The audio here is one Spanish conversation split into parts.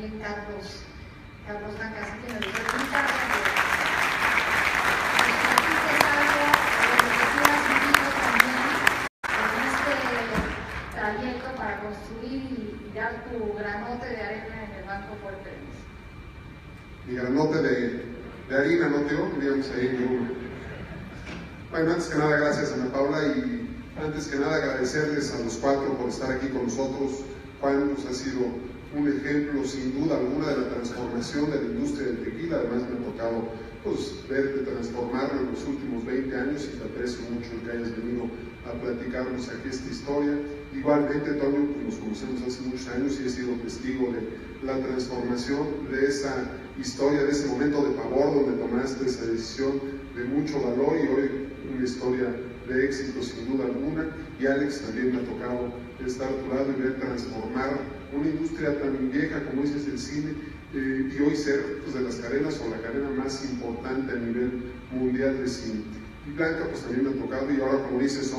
también Carlos Tanca, que nos dice muchas gracias. También con este trayecto para construir y dar tu granote de arena en el Banco Fuerte. Mi granote de harina, no tengo, digamos ahí en Google. Bueno, antes que nada, gracias Ana Paula, y antes que nada agradecerles a los cuatro por estar aquí con nosotros. Juan nos ha sido un ejemplo sin duda alguna de la transformación de la industria del tequila. Además me ha tocado verte transformarlo en los últimos 20 años, y te aprecio mucho que hayas venido a platicarnos aquí esta historia. Igualmente, Toño, pues nos conocemos hace muchos años y he sido testigo de la transformación de esa historia, de ese momento de pavor donde tomaste esa decisión de mucho valor, y hoy una historia de éxito sin duda alguna. Y Alex, también me ha tocado estar a tu lado y ver transformar una industria tan vieja como es el cine, y hoy ser pues, de las cadenas o la cadena más importante a nivel mundial de cine. Y Blanca, pues también me ha tocado, y ahora como dices,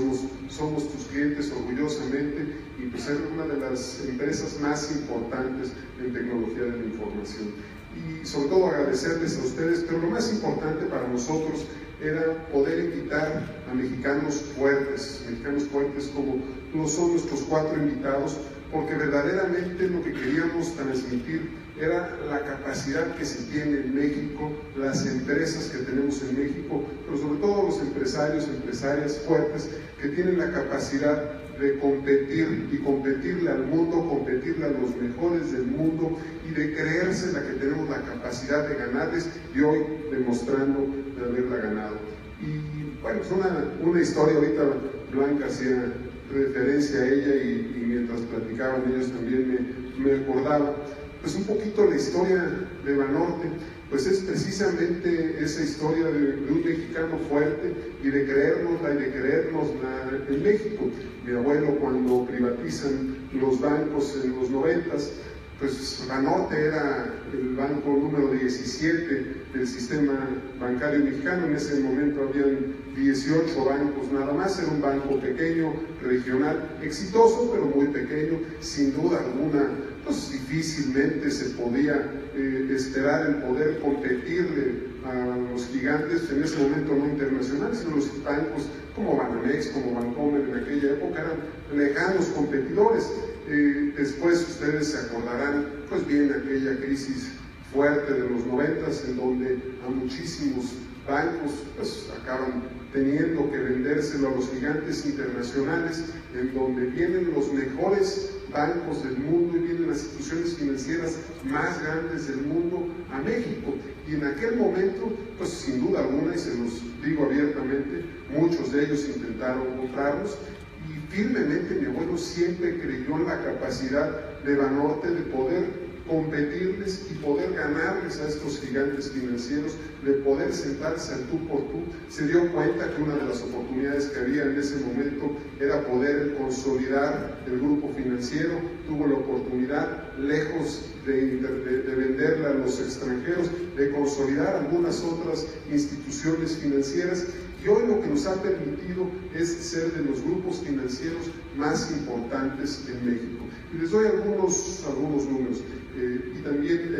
somos tus clientes orgullosamente, y pues ser una de las empresas más importantes en tecnología de la información. Y sobre todo agradecerles a ustedes, pero lo más importante para nosotros era poder invitar a mexicanos fuertes como lo son nuestros cuatro invitados, porque verdaderamente lo que queríamos transmitir era la capacidad que se tiene en México, las empresas que tenemos en México, pero sobre todo los empresarios, empresarias fuertes que tienen la capacidad de competir y competirle al mundo, competirle a los mejores del mundo y de creerse la que tenemos la capacidad de ganarles, y hoy demostrando de haberla ganado. Y bueno, es una historia, ahorita Blanca hacía referencia a ella y mientras platicaban ellos también me acordaba, pues un poquito la historia de Banorte, pues es precisamente esa historia de un mexicano fuerte y de creérnosla en México. Mi abuelo, cuando privatizan los bancos en los 90s, pues Banorte era el banco número 17 del sistema bancario mexicano. En ese momento habían 18 bancos nada más, era un banco pequeño, regional, exitoso pero muy pequeño, sin duda alguna. Pues difícilmente se podía esperar el poder competirle a los gigantes, en ese momento no internacionales, sino los bancos como Banamex, como Bancomer en aquella época eran lejanos competidores. Después ustedes se acordarán, pues bien, aquella crisis fuerte de los 90s en donde a muchísimos bancos pues, acaban teniendo que vendérselo a los gigantes internacionales, en donde vienen los mejores bancos del mundo y vienen las instituciones financieras más grandes del mundo a México. Y en aquel momento, pues sin duda alguna, y se los digo abiertamente, muchos de ellos intentaron comprarlos, y firmemente mi abuelo siempre creyó en la capacidad de Banorte de poder competirles y poder ganarles a estos gigantes financieros, de poder sentarse al tú por tú. Se dio cuenta que una de las oportunidades que había en ese momento era poder consolidar el grupo financiero, tuvo la oportunidad, lejos de venderla a los extranjeros, de consolidar algunas otras instituciones financieras, y hoy lo que nos ha permitido es ser de los grupos financieros más importantes en México. Y les doy algunos números. Y también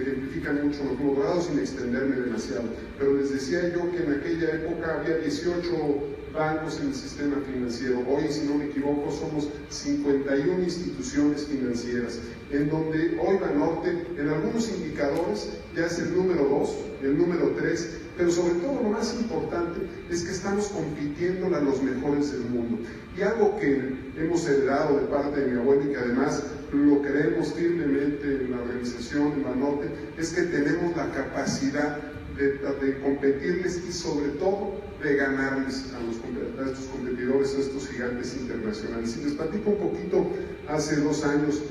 ejemplifican mucho los logrados sin extenderme demasiado, pero les decía yo que en aquella época había 18 bancos en el sistema financiero. Hoy, si no me equivoco, somos 51 instituciones financieras, en donde hoy Banorte en algunos indicadores ya es el número 2, el número 3, pero sobre todo lo más importante es que estamos compitiendo a los mejores del mundo. Y algo que hemos heredado de parte de mi abuelo y que además lo creemos firmemente en la organización, en Banorte, es que tenemos la capacidad de competirles y sobre todo de ganarles a estos competidores, a estos gigantes internacionales. Y les platico un poquito, hace 2 años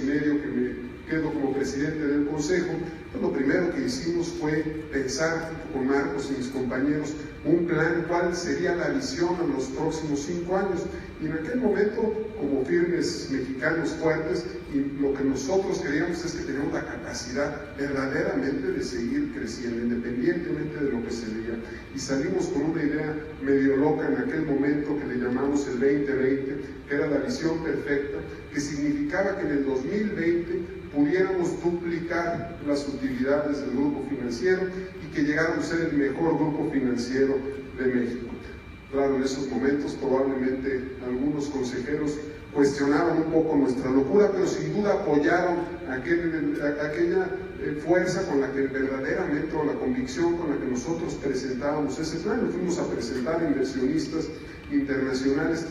y medio que me quedo como presidente del consejo, pues lo primero que hicimos fue pensar con Marcos y mis compañeros un plan, cuál sería la visión en los próximos 5 años. Y en aquel momento, como firmes mexicanos fuertes, y lo que nosotros creíamos es que teníamos la capacidad verdaderamente de seguir creciendo, independientemente de lo que se diga. Y salimos con una idea medio loca en aquel momento que le llamamos el 2020, que era la visión perfecta, que significaba que en el 2020 pudiéramos pudiéramos duplicar las utilidades del grupo financiero y que llegáramos a ser el mejor grupo financiero de México. Claro, en esos momentos probablemente algunos consejeros cuestionaron un poco nuestra locura, pero sin duda apoyaron aquella fuerza con la que verdaderamente, o la convicción con la que nosotros presentábamos ese plan. Nos fuimos a presentar a inversionistas internacionales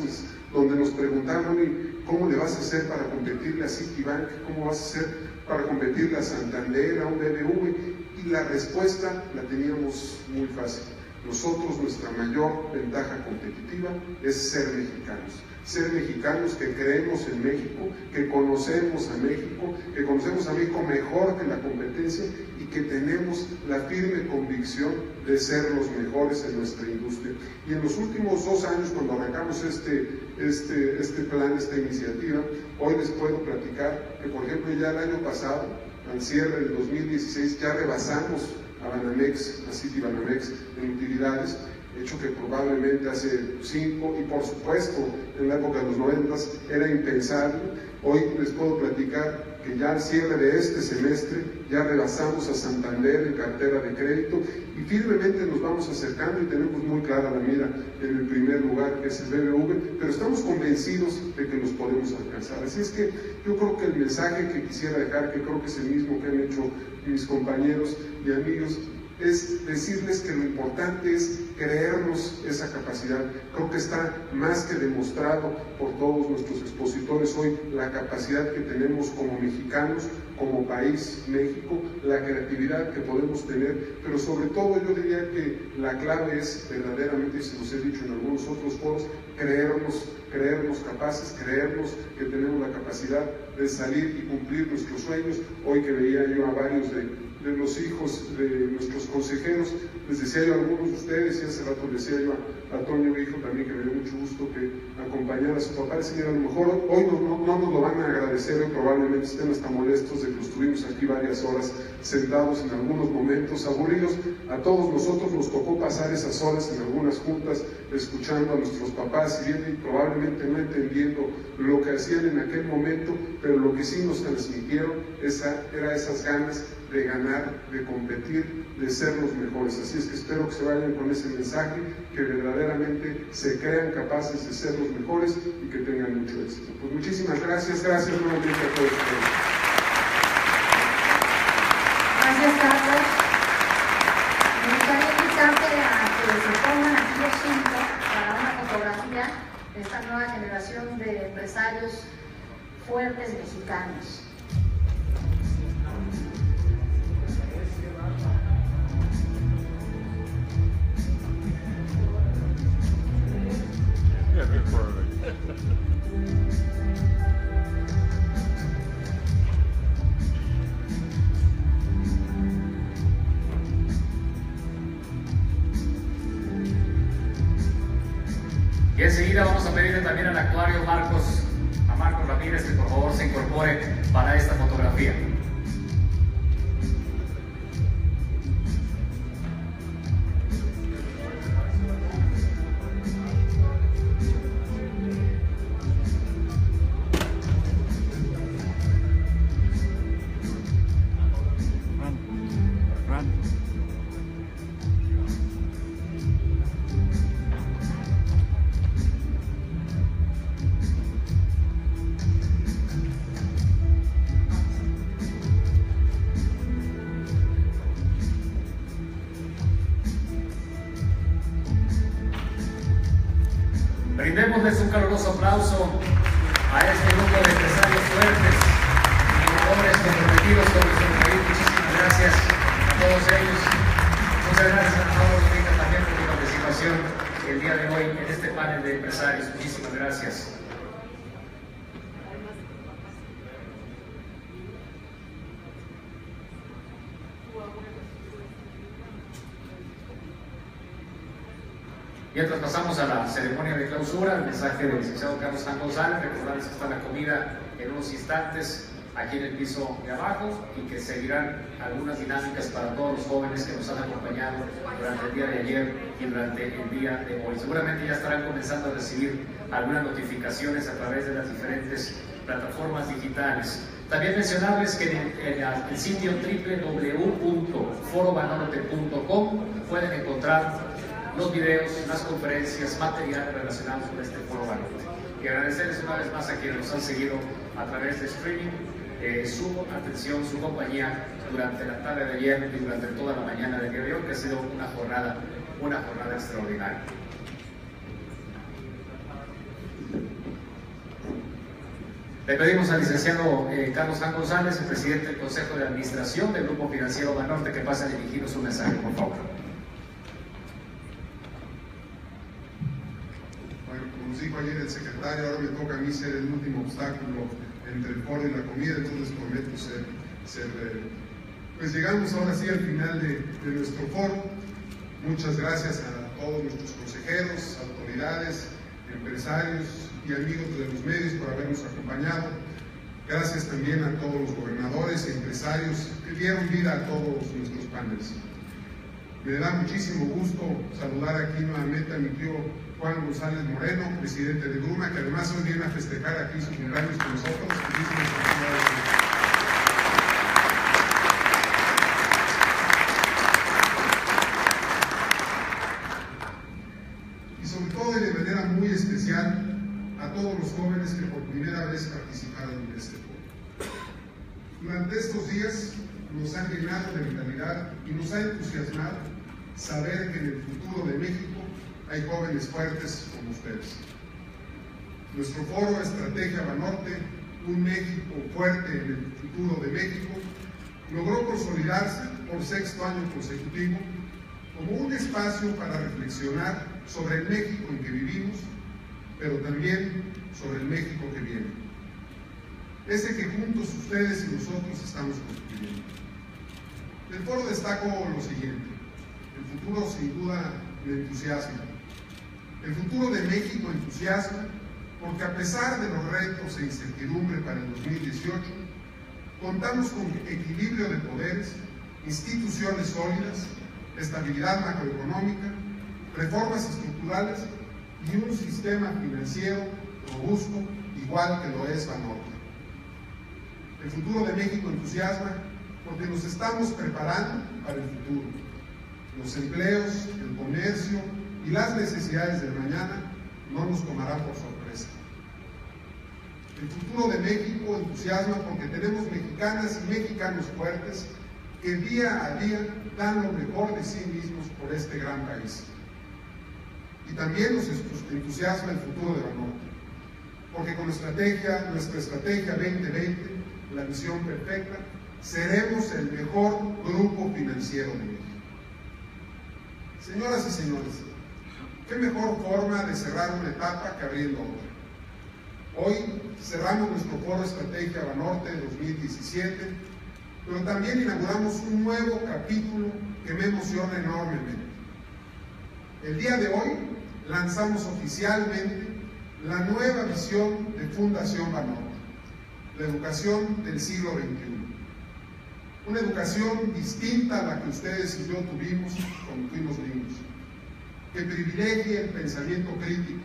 donde nos preguntaron: ¿y cómo le vas a hacer para competirle a Citibank? ¿Cómo vas a hacer para competirle a Santander, a un BBV? Y la respuesta la teníamos muy fácil. Nosotros, nuestra mayor ventaja competitiva es ser mexicanos que creemos en México, que conocemos a México, mejor que la competencia y que tenemos la firme convicción de ser los mejores en nuestra industria. Y en los últimos 2 años, cuando arrancamos este plan, esta iniciativa, hoy les puedo platicar que, por ejemplo, ya el año pasado, al cierre del 2016, ya rebasamos a Banamex, a Citibanamex en utilidades, hecho que probablemente hace 5 y por supuesto en la época de los 90s era impensable. Hoy les puedo platicar que ya al cierre de este semestre ya rebasamos a Santander en cartera de crédito y firmemente nos vamos acercando y tenemos muy clara la mira en el primer lugar, que es el BBV, pero estamos convencidos de que nos podemos alcanzar. Así es que yo creo que el mensaje que quisiera dejar, que creo que es el mismo que han hecho mis compañeros y amigos, es decirles que lo importante es creernos esa capacidad. Creo que está más que demostrado por todos nuestros expositores hoy la capacidad que tenemos como mexicanos, como país México, la creatividad que podemos tener, pero sobre todo yo diría que la clave es verdaderamente, y se los he dicho en algunos otros foros, creernos capaces, creernos que tenemos la capacidad de salir y cumplir nuestros sueños. Hoy que veía yo a varios de los hijos de nuestros consejeros, les decía yo a algunos de ustedes, y hace rato les decía yo a Toño, mi hijo también, que me dio mucho gusto que acompañara a su papá, decía: a lo mejor hoy no nos lo van a agradecer, y probablemente estén hasta molestos de que estuvimos aquí varias horas sentados en algunos momentos aburridos. A todos nosotros nos tocó pasar esas horas en algunas juntas, escuchando a nuestros papás y viendo y probablemente no entendiendo lo que hacían en aquel momento, pero lo que sí nos transmitieron era esas ganas de ganar, de competir, de ser los mejores. Así es que espero que se vayan con ese mensaje, que verdaderamente se crean capaces de ser los mejores y que tengan mucho éxito. Pues muchísimas gracias, nuevamente a todos ustedes. Gracias, Carlos. Me gustaría invitarte a que se pongan aquí los 5 para una fotografía de esta nueva generación de empresarios fuertes mexicanos. Y enseguida vamos a pedirle también al actuario Marcos Ramírez que por favor se incorpore para esta fotografía. Brindémosles un caluroso aplauso a este grupo de empresarios fuertes y hombres comprometidos con nuestro país. Muchísimas gracias a todos ellos. Muchas gracias a todos ustedes también por su participación el día de hoy en este panel de empresarios. Muchísimas gracias. Mientras pasamos a la ceremonia de clausura, el mensaje del licenciado Carlos San González, recordarles que está la comida en unos instantes aquí en el piso de abajo y que seguirán algunas dinámicas para todos los jóvenes que nos han acompañado durante el día de ayer y durante el día de hoy. Seguramente ya estarán comenzando a recibir algunas notificaciones a través de las diferentes plataformas digitales. También mencionarles que en el sitio www.forobanote.com pueden encontrar los videos, las conferencias, material relacionados con este Foro Banorte. Y agradecerles una vez más a quienes nos han seguido a través de streaming, su atención, su compañía durante la tarde de ayer y durante toda la mañana de hoy, que ha sido una jornada extraordinaria. Le pedimos al licenciado Carlos San González, el presidente del Consejo de Administración del Grupo Financiero Banorte, que pase a dirigirnos un mensaje, por favor. Bueno, como nos dijo ayer el secretario, ahora me toca a mí ser el último obstáculo entre el foro y la comida, entonces prometo ser pues llegamos ahora sí al final de nuestro foro. Muchas gracias a todos nuestros consejeros, autoridades, empresarios y amigos de los medios por habernos acompañado. Gracias también a todos los gobernadores y empresarios que dieron vida a todos nuestros paneles. Me da muchísimo gusto saludar aquí nuevamente a mi tío Juan González Moreno, presidente de Duna, que además hoy viene a festejar aquí sus cumpleaños con nosotros. Muchísimas felicidades. A todos los jóvenes que por primera vez participaron en este foro. Durante estos días nos ha llenado de vitalidad y nos ha entusiasmado saber que en el futuro de México hay jóvenes fuertes como ustedes. Nuestro foro Estrategia Banorte, un México fuerte en el futuro de México, logró consolidarse por sexto año consecutivo como un espacio para reflexionar sobre el México en que vivimos, pero también sobre el México que viene. Ese que juntos ustedes y nosotros estamos construyendo. Del foro destaco lo siguiente: el futuro sin duda me entusiasma. El futuro de México entusiasma porque a pesar de los retos e incertidumbre para el 2018, contamos con equilibrio de poderes, instituciones sólidas, estabilidad macroeconómica, reformas estructurales y un sistema financiero robusto, igual que lo es Banorte. El futuro de México entusiasma porque nos estamos preparando para el futuro. Los empleos, el comercio y las necesidades del mañana no nos tomarán por sorpresa. El futuro de México entusiasma porque tenemos mexicanas y mexicanos fuertes que día a día dan lo mejor de sí mismos por este gran país. Y también nos entusiasma el futuro de Banorte, porque con nuestra estrategia 2020, la visión perfecta, seremos el mejor grupo financiero de México. Señoras y señores, ¿qué mejor forma de cerrar una etapa que abriendo otra? Hoy cerramos nuestro foro Estrategia Banorte 2017, pero también inauguramos un nuevo capítulo que me emociona enormemente. El día de hoy lanzamos oficialmente la nueva visión de Fundación Banorte, la educación del siglo XXI. Una educación distinta a la que ustedes y yo tuvimos cuando fuimos niños, que privilegie el pensamiento crítico,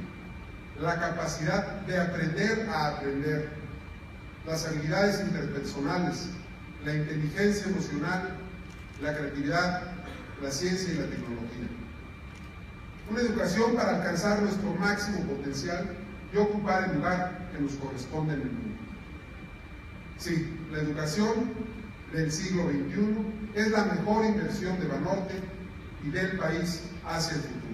la capacidad de aprender a aprender, las habilidades interpersonales, la inteligencia emocional, la creatividad, la ciencia y la tecnología. Una educación para alcanzar nuestro máximo potencial y ocupar el lugar que nos corresponde en el mundo. Sí, la educación del siglo XXI es la mejor inversión de Banorte y del país hacia el futuro.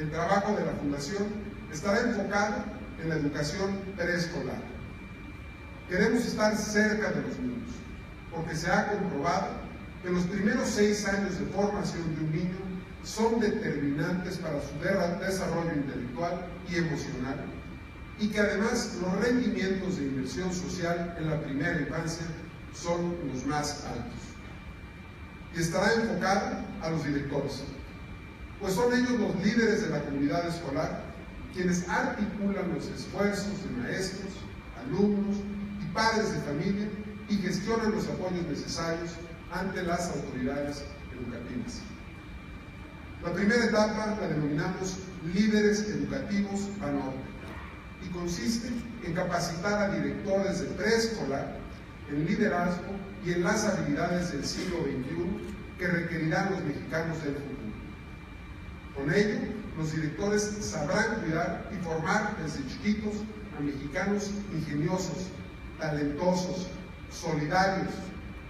El trabajo de la Fundación estará enfocado en la educación preescolar. Queremos estar cerca de los niños, porque se ha comprobado que los primeros 6 años de formación de un niño son determinantes para su desarrollo intelectual y emocional, y que además los rendimientos de inversión social en la primera infancia son los más altos. Y estará enfocada a los directores, pues son ellos los líderes de la comunidad escolar quienes articulan los esfuerzos de maestros, alumnos y padres de familia y gestionan los apoyos necesarios ante las autoridades educativas. La primera etapa la denominamos Líderes Educativos Banorte y consiste en capacitar a directores de preescolar el liderazgo y en las habilidades del siglo XXI que requerirán los mexicanos del futuro. Con ello, los directores sabrán cuidar y formar desde chiquitos a mexicanos ingeniosos, talentosos, solidarios,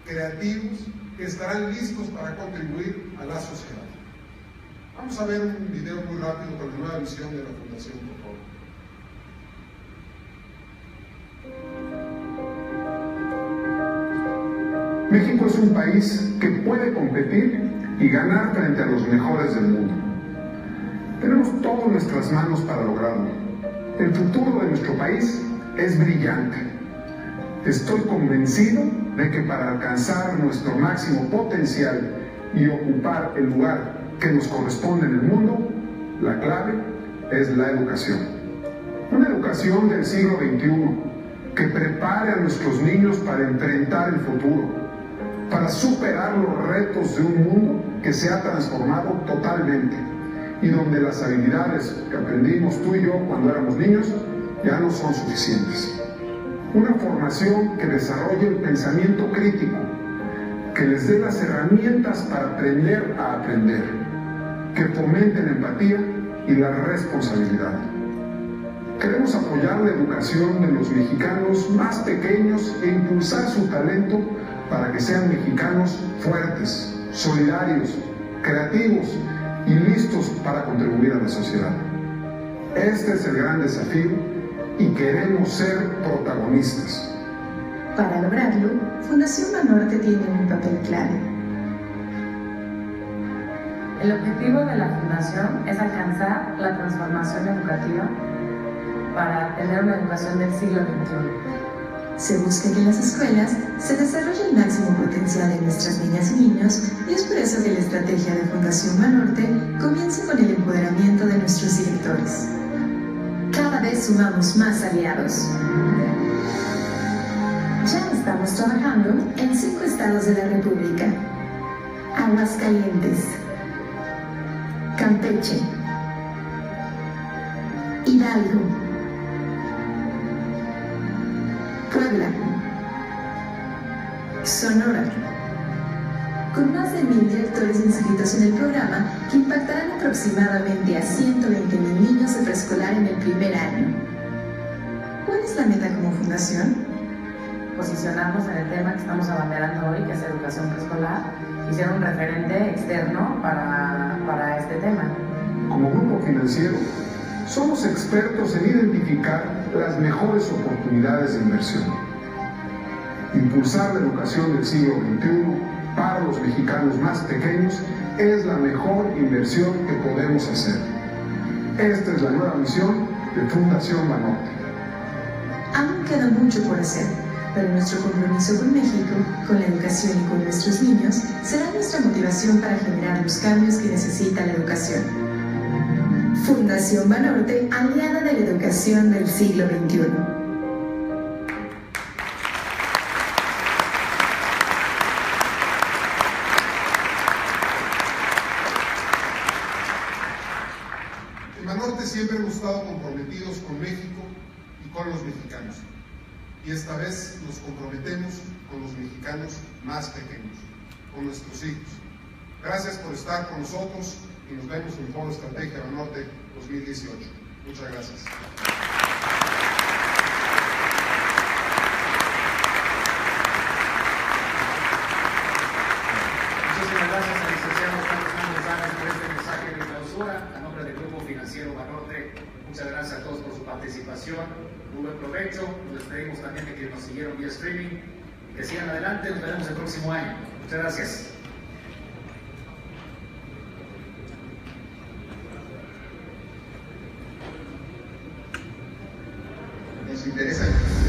creativos, que estarán listos para contribuir a la sociedad. Vamos a ver un video muy rápido con la nueva visión de la Fundación, por favor. México es un país que puede competir y ganar frente a los mejores del mundo. Tenemos todo en nuestras manos para lograrlo. El futuro de nuestro país es brillante. Estoy convencido de que para alcanzar nuestro máximo potencial y ocupar el lugar que nos corresponde en el mundo, la clave es la educación. Una educación del siglo XXI que prepare a nuestros niños para enfrentar el futuro, para superar los retos de un mundo que se ha transformado totalmente y donde las habilidades que aprendimos tú y yo cuando éramos niños ya no son suficientes. Una formación que desarrolle el pensamiento crítico, que les dé las herramientas para aprender a aprender, que fomente la empatía y la responsabilidad. Queremos apoyar la educación de los mexicanos más pequeños e impulsar su talento para que sean mexicanos fuertes, solidarios, creativos y listos para contribuir a la sociedad. Este es el gran desafío y queremos ser protagonistas. Para lograrlo, Fundación Banorte tiene un papel clave. El objetivo de la Fundación es alcanzar la transformación educativa para tener una educación del siglo XXI. Se busca que en las escuelas se desarrolle el máximo potencial de nuestras niñas y niños, y es por eso que la estrategia de Fundación Banorte comienza con el empoderamiento de nuestros directores. Cada vez sumamos más aliados. Ya estamos trabajando en 5 estados de la República: Aguascalientes, Campeche, Hidalgo, Puebla, Sonora, con más de 1000 directores inscritos en el programa que impactarán aproximadamente a 120,000 niños de preescolar en el primer año. ¿Cuál es la meta como fundación? Posicionarnos en el tema que estamos abanderando hoy, que es educación preescolar, y ser un referente externo para este tema. Como grupo financiero, somos expertos en identificar las mejores oportunidades de inversión. Impulsar la educación del siglo XXI para los mexicanos más pequeños es la mejor inversión que podemos hacer. Esta es la nueva misión de Fundación Banorte. Aún queda mucho por hacer, pero nuestro compromiso con México, con la educación y con nuestros niños será nuestra motivación para generar los cambios que necesita la educación. Fundación Banorte, aliada de la educación del siglo XXI. En Banorte siempre hemos estado comprometidos con México y con los mexicanos. Y esta vez nos comprometemos con los mexicanos más pequeños, con nuestros hijos. Gracias por estar con nosotros. Y nos vemos en el Foro Estrategia Banorte 2018. Muchas gracias. Muchísimas gracias al licenciado Carlos Hernández Salas por este mensaje de clausura. A nombre del Grupo Financiero Banorte, muchas gracias a todos por su participación. Un buen provecho. Nos despedimos también de quienes nos siguieron vía streaming. Que sigan adelante. Nos veremos el próximo año. Muchas gracias. Interesante.